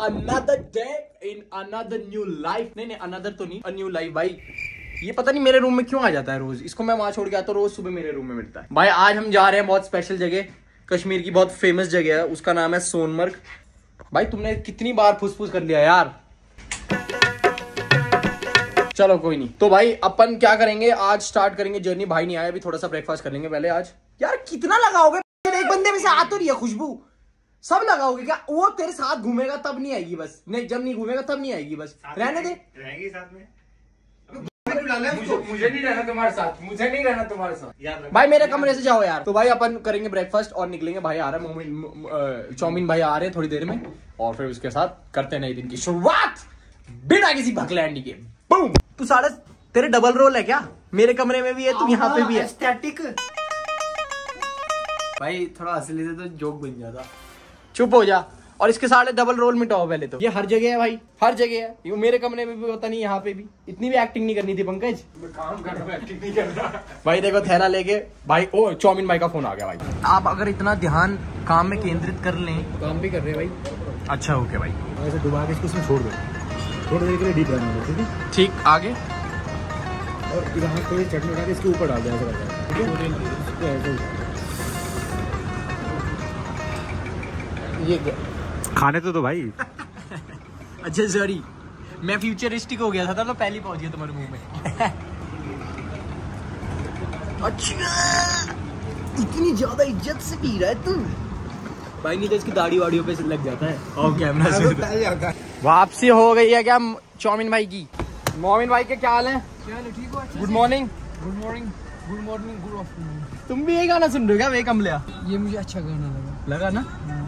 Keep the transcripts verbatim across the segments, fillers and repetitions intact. Another day in another new life. नहीं नहीं another तो नहीं, a new life भाई। ये पता नहीं मेरे रूम में क्यों आ जाता है रोज। इसको मैं वहां छोड़ के आता हूँ, रोज सुबह मेरे रूम में मिलता है। भाई आज हम जा रहे हैं बहुत स्पेशल जगह, कश्मीर की बहुत फेमस जगह है, उसका नाम है सोनमर्ग। भाई तुमने कितनी बार फुसफुस कर लिया यार, चलो कोई नहीं। तो भाई अपन क्या करेंगे, आज स्टार्ट करेंगे जर्नी। भाई नहीं आया अभी, थोड़ा सा ब्रेकफास्ट कर लेंगे पहले आज। यार कितना लगाओगे, एक बंदे में से आ तो रही है खुशबू, सब लगाओगे क्या? वो तेरे साथ घूमेगा तब नहीं आएगी, बस नहीं जब नहीं घूमेगा तब नहीं आएगी, बस रहने दे, रहेगी साथ में। मुझे, मुझे नहीं रहना तुम्हारे साथ, मुझे नहीं रहना तुम्हारे साथ यार, भाई मेरे कमरे से जाओ यार। तो भाई अपन करेंगे ब्रेकफास्ट और निकलेंगे। भाई आ रहा है चाउमीन, भाई आ रहे हैं थोड़ी देर में, और फिर उसके साथ करते हैं नए दिन की शुरुआत बिना किसी भकलैंडी के। बूम। तू साढ़े तेरे डबल रोल है क्या? मेरे कमरे में भी है, तुम यहाँ पे भी है। एस्थेटिक। भाई थोड़ा असली से तो जोक बन जाता। चुप हो जा। और इसके सारे डबल रोल मिटाओ पहले तो। ये हर जगह है भाई, हर जगह है। ये मेरे कमरे में भी होता नहीं, यहाँ पे भी। इतनी भी एक्टिंग नहीं करनी थी पंकज, मैं काम कर रहा हूं, एक्टिंग नहीं कर रहा। भाई देखो थैला लेके भाई। ओ चौमिन भाई का फोन आ गया। भाई आप अगर इतना ध्यान काम में केंद्रित कर लें, काम भी कर रहे भाई, अच्छा ओके भाई। ऐसे डुबा के इसको उसमें छोड़ दो, थोड़ी देर के लिए डीप रहने दो, ठीक। आगे और यहाँ थोड़ी चटनी उठा के इसके ऊपर डाल दिया करो। ये खाने तो दो भाई। अच्छा सॉरी, मैं फ्यूचरिस्टिक हो गया था, था तो पहली पहुंच गया तुम्हारे मुंह में। अच्छा इतनी ज्यादा इज्जत से पी रहा है तू भाई, नहीं तो इसकी दाढ़ी वाड़ियों पे लग जाता है और कैमरा से जाता है। वापसी हो गई है क्या चौमिन भाई की? मोमिन भाई के क्या हाल है? Good morning. Good morning, good morning, good afternoon. तुम भी ये गाना सुन रहे हो क्या? वे कमलिया, ये मुझे अच्छा गाना लगा लगा ना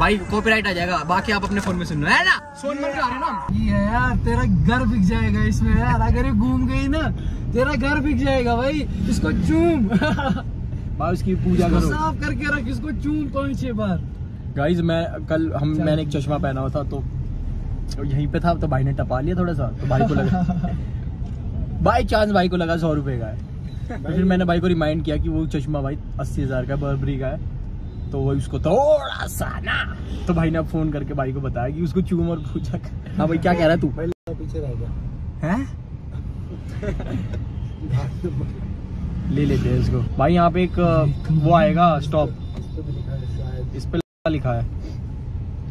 भाई, कॉपीराइट आ जाएगा। बाकी आप अपने फोन में सुन रहे हैं ना, सोनमर्ग आ रहे ना। ये यार तेरा घर बिक जाएगा इसमें यार, अगर ये घूम गई ना तेरा घर बिक जाएगा भाई। इसको चूम भाई, उसकी पूजा करो, साफ करके रख, इसको चूम पाँच छह बार। गाइज मैं कल हम मैंने एक चश्मा पहना हुआ था, तो यहीं पे था, तो भाई ने टपा लिया थोड़ा सा, तो भाई को लगा बाई चांस भाई को लगा सौ रुपए का है। तो फिर मैंने भाई को रिमाइंड किया कि वो चश्मा भाई अस्सी हजार का बर्बरी का है, तो वही उसको थोड़ा सा ना, तो भाई ने फोन करके भाई को बताया कि उसको चूम और पूछा। हाँ भाई क्या कह रहा है तू? पीछे रह गया, ले लेते हैं इसको भाई। यहाँ पे एक वो आएगा स्टॉप, इस पे लिखा है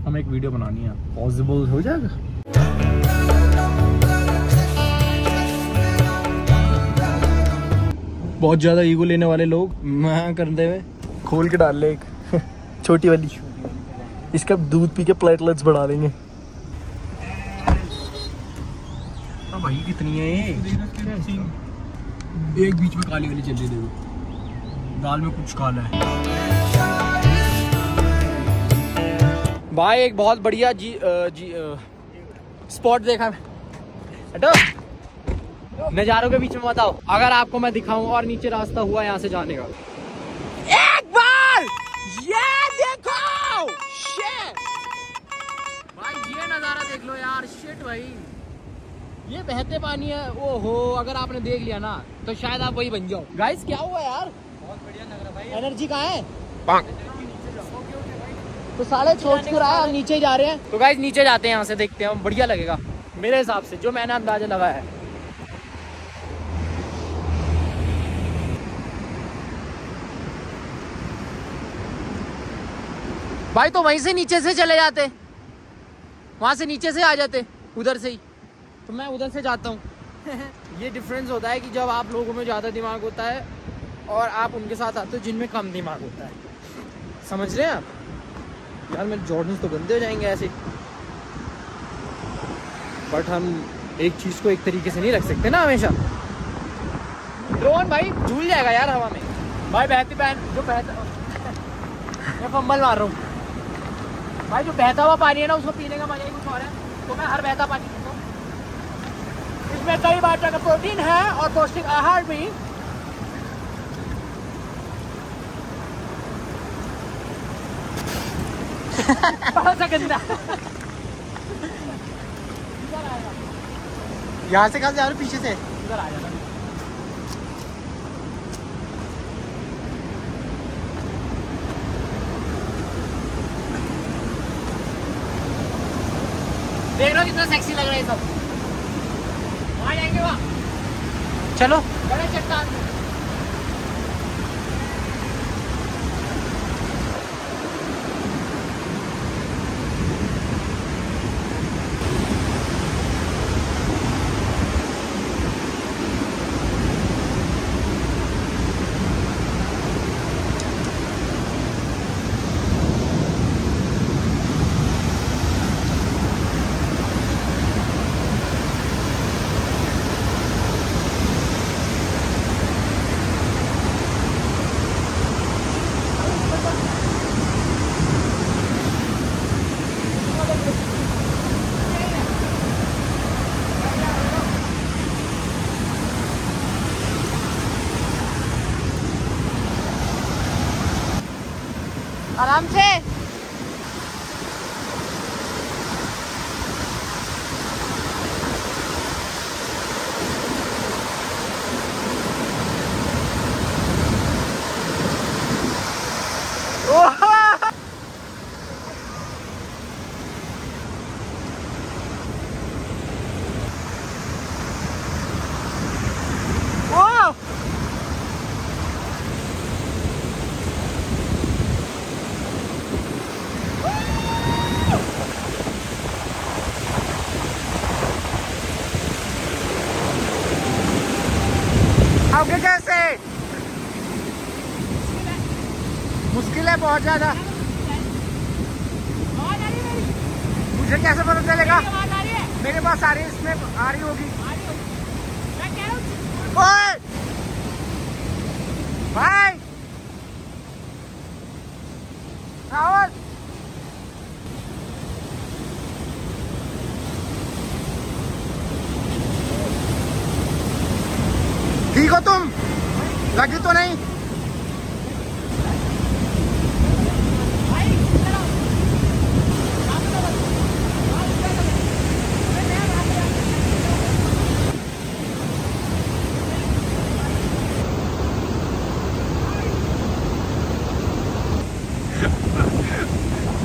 हमें एक वीडियो बनानी है, पॉसिबल हो जाएगा? बहुत ज्यादा ईगो लेने वाले लोग मैं करते हुए खोल के डाल ले एक छोटी वाली, इसका दूध पी के प्लेटलेट्स बढ़ा देंगे। तो भाई कितनी है ये? एक बीच में काली वाली चली, देखो दाल में कुछ काला है। भाई एक बहुत बढ़िया जी जी स्पॉट देखा मैं, नज़ारों के बीच में बताओ अगर आपको मैं दिखाऊं। और नीचे रास्ता हुआ यहाँ से जाने का। एक बार ये देखो, शिट भाई ये नज़ारा देख लो यार, शिट भाई ये बहते पानी है। ओहो अगर आपने देख लिया ना तो शायद आप वही बन जाओ। गाइस क्या हुआ यार, बहुत बढ़िया लग रहा भाई, एनर्जी कहाँ है? तो साले सोच कर आया, हम नीचे जा रहे हैं। तो गाइस नीचे जाते हैं, यहाँ से देखते हैं, बढ़िया लगेगा मेरे हिसाब से, जो मैंने अंदाजा लगाया है। भाई तो वहीं से नीचे से चले जाते, वहां से नीचे से आ जाते उधर से ही, तो मैं उधर से जाता हूँ। ये डिफरेंस होता है कि जब आप लोगों में ज़्यादा दिमाग होता है और आप उनके साथ आते हो जिनमें कम दिमाग होता है, समझ रहे हैं आप? यार मेरे जॉर्डन्स तो गंदे हो जाएंगे ऐसे, बट हम एक चीज़ को एक तरीके से नहीं रख सकते ना हमेशा। ड्रोन भाई झूल जाएगा यार हवा में। भाई बहती बहन जो बहता, मैं फंबल मार रहा हूँ भाई, जो बहता हुआ पानी है ना उसको पीने का मजा ही कुछ और है। तो मैं हर बहता पानी पीता हूँ, इसमें कई मात्रा का प्रोटीन है और पौष्टिक आहार भी। गंदा यहाँ से कहा जा रहा है, पीछे से इधर आ जाना। सेक्सी लग रहा है सब। वहाँ जाएंगे वहाँ। चलो बड़ा चट्टान। आराम से कैसे मुश्किल है बहुत ज्यादा। मुझे कैसे पता चलेगा? मेरे पास आ रही है, इसमें आ रही होगी। ओए भाई राहुल, ठीक हो तुम? लगी तो नहीं?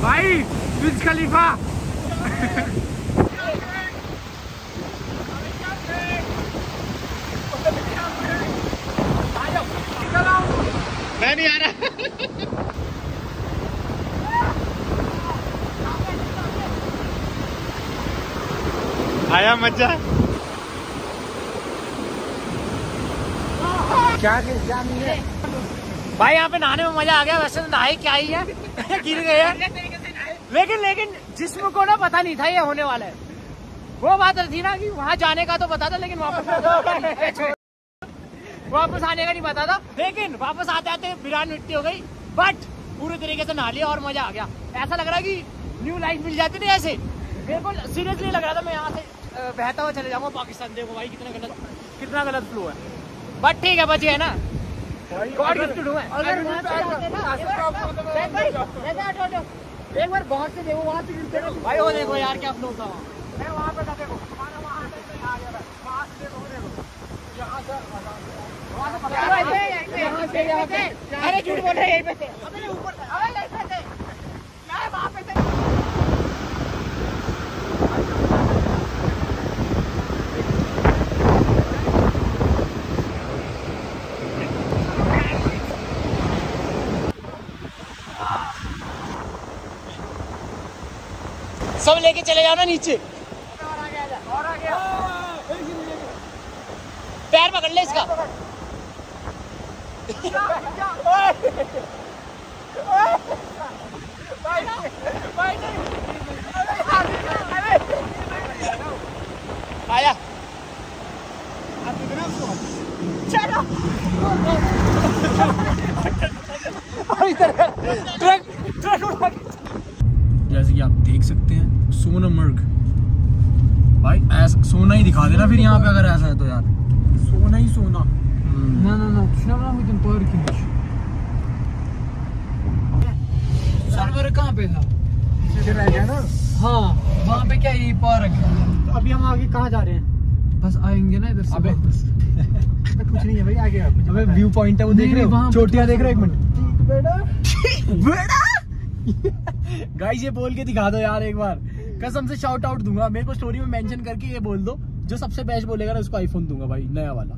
भाई बुर्ज खलीफा मैं नहीं आ रहा। आया मजा? क्या क्या है भाई, यहाँ पे नहाने में मजा आ गया। वैसे तो नहाए क्या ही है, गिर गए हैं, लेकिन लेकिन जिस्म को ना पता नहीं था ये होने वाला है। वो बात थी ना कि वहाँ जाने का तो पता था, लेकिन वापस वापस आने का नहीं पता था। लेकिन वापस आते आते वीरान मिट्टी हो गई, बट पूरे तरीके से नहा लिया और मजा आ गया। ऐसा लग रहा है कि न्यू लाइफ मिल जाती थी। ऐसे मेरे को सीरियसली लग रहा था मैं यहाँ से बहता हुआ चले जाऊंगा पाकिस्तान। देखो भाई कितना गलत कितना गलत फ्लो है, बट ठीक है बचे है ना। गॉड गिफ्टेड हूं मैं। एक बार बहुत से देखो वहाँ भाई, वो देखो यार क्या फ्लो था वहाँ पे। देखो अरे झूठ बोल रहे हैं। सब लेके चले जाओ ना नीचे। और आ गया और आ गया पैर पकड़ ले इसका। जा, जा। ओए, ओए, भाई, भाई आया। चलो। ट्रक ट्रक उठा के। जैसे कि आप देख सकते हैं सोनमर्ग भाई, ऐसा सोना ही दिखा देना फिर यहाँ पे अगर ऐसा है तो यार, सोना ही सोना। No, no, no, tu namla mıydın Tarık İmiş? Server कहाँ पे था? नीचे रह गया ना? हाँ, वहाँ पे क्या ये पार्क है? अभी हम आगे कहाँ जा रहे हैं? बस आएंगे ना इधर से। अबे कुछ नहीं है भाई, आगे आप। अबे व्यू पॉइंट है वो देख रहे हो? चोटियाँ देख रहे हो एक मिनट? बेटा, बेटा। गाइस ये बोल के दिखा दो यार एक बार। कसम से शाउट आउट दूंगा, मेरे को स्टोरी में मेंशन करके ये बोल दो जो सबसे बेस्ट बोलेगा ना उसको आईफोन दूंगा भाई, नया वाला।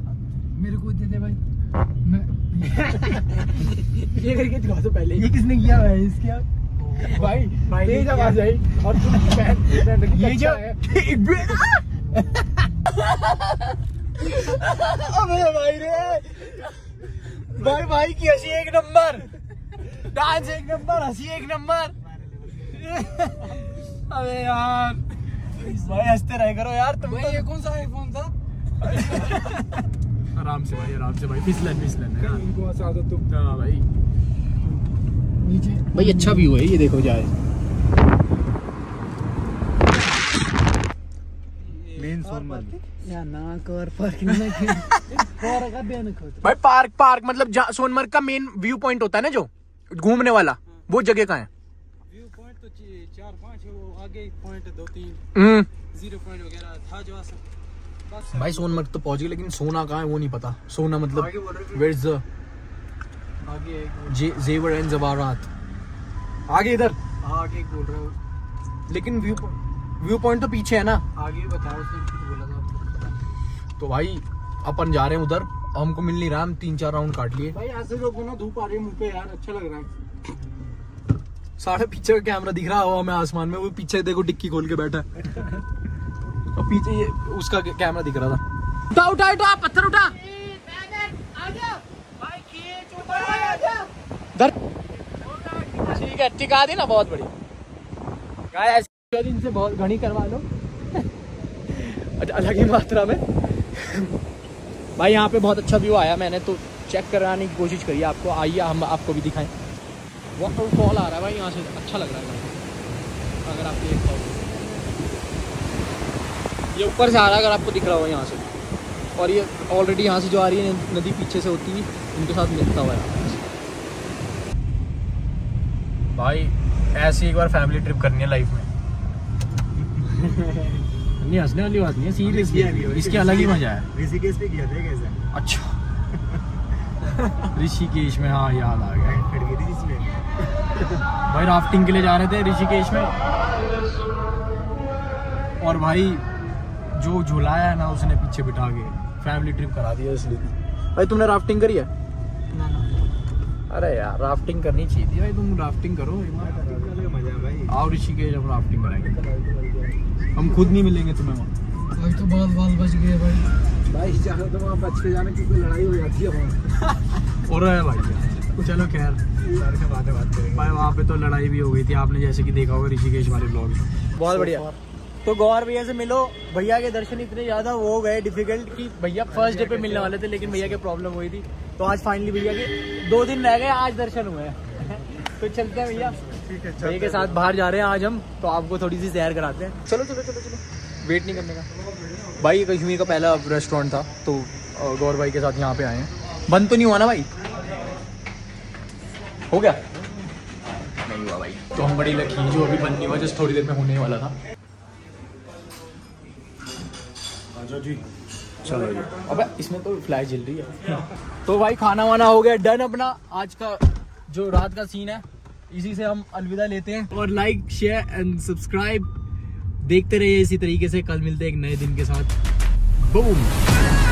मेरे को दे दे भाई मैं ये करके दिखा दो पहले, ये किसने किया भाई इसके भाई तेज आवाज आई और ये जो अबे भाई रे भाई भाई की हंसी एक नंबर, डांस एक नंबर, हंसी एक नंबर। अबे यार भाई हंसते रह करो यार तुम। भाई ये कौन सा आईफोन था? आराम से भाई आराम से भाई, फिसलन फिसलन है इनको आदत तो भाई। नीचे भाई अच्छा व्यू है ये देखो जाए, मेन सोनमर्ग या ना कर पार्किंग में और का बयान खोद भाई। पार्क पार्क मतलब सोनमर्ग का मेन व्यू पॉइंट होता है ना जो घूमने वाला, वो जगह कहाँ है? व्यू पॉइंट तो चार पांच है, वो आगे पॉइंट दो तीन जीरो पॉइंट वगैरह था जो आसपास। भाई सोनमर्ग तो पहुंच गए लेकिन सोना कहाँ है वो नहीं पता। सोना मतलब वेयर इज द आगे एक जेवर एंड जवाहरात आगे इधर आगे बोल रहे हो, लेकिन व्यू व्यू पॉइंट तो पीछे है ना। आगे भी बताओ उसने बोला था। तो भाई अपन जा रहे हैं उधर, हमको मिल नहीं रहा, हम तीन चार राउंड काट लिए भाई। ऐसे लोगों ना धूप आ रही है मुंह पे यार, अच्छा लग रहा है। सारा पीछे का कैमरा दिख रहा है हमें आसमान में, वो पीछे देखो डिक्की खोल के बैठा है और पीछे ये उसका कैमरा दिख रहा था। उठा उठा उठा पत्थर उठा दर... ठीक है टिका देना बहुत बढ़िया, इनसे बहुत घनी करवा लो अलग ही मात्रा में। भाई यहाँ पे बहुत अच्छा व्यू आया, मैंने तो चेक कराने की कोशिश करी आपको, आइए हम आपको भी दिखाएं। वाटरफॉल आ रहा है भाई यहाँ से, अच्छा लग रहा है भाई। अगर आप देख पाओ ये ऊपर से आ रहा है, अगर आपको दिख रहा हो यहाँ से, और ये ऑलरेडी यहाँ से जो आ रही है नदी पीछे से होती है उनके साथ मिलता हुआ है भाई। ऐसी एक बार फैमिली ट्रिप करनी है लाइफ में नहीं हंसने वाली बात नहीं है, सीरियसली इसके अलग ही मजा है। ऋषिकेश भी किया था कैसे? अच्छा ऋषिकेश में, हाँ याद आ गया भाई राफ्टिंग के लिए जा रहे थे ऋषिकेश में, और भाई जो झुलाया है ना उसने पीछे बिठा के फैमिली ट्रिप करा दिया इसलिए। भाई तुमने राफ्टिंग करी है? अरे यार राफ्टिंग करनी चाहिए थी भाई, तुम राफ्टिंग करो मजा है भाई। आओ ऋषिकेश हम राफ्टिंग कराएंगे, हम खुद नहीं मिलेंगे तुम्हें वहाँ। भाई तो बाल बाल बच गए भाई, भाई चलो तो वहाँ बच के जाने की कोई लड़ाई हो जाती है वहाँ हो रहा है भाई। चलो खैर बातें बात करेंगे भाई, वहाँ पे तो लड़ाई भी हो गई थी आपने जैसे कि देखा होगा ऋषिकेश वाले ब्लॉग में। बहुत बढ़िया, तो गौर भैया से मिलो, भैया के दर्शन इतने ज़्यादा वो हो गए डिफिकल्ट कि भैया फर्स्ट डे पे मिलने वाले थे लेकिन भैया के प्रॉब्लम हुई थी, तो आज फाइनली भैया के दो दिन रह गए आज दर्शन हुए हैं। तो चलते हैं भैया, ठीक है भैया के साथ बाहर जा रहे हैं आज हम, तो आपको थोड़ी सी सैर कराते हैं। चलो चलो चलो चलो वेट नहीं करने का भाई। कश्मीर का पहला रेस्टोरेंट था तो गौर भाई के साथ यहाँ पे आए हैं। बंद तो नहीं हुआ ना भाई? हो गया? नहीं हुआ भाई, तो हम बड़ी लकी जो अभी बंद नहीं हुआ, जस्ट थोड़ी देर में होने वाला था। जी चलो जी, अबे इसमें तो फ्लैश जल रही है। तो भाई खाना वाना हो गया डन अपना, आज का जो रात का सीन है इसी से हम अलविदा लेते हैं। और लाइक शेयर एंड सब्सक्राइब देखते रहिए इसी तरीके से, कल मिलते हैं एक नए दिन के साथ। बूम।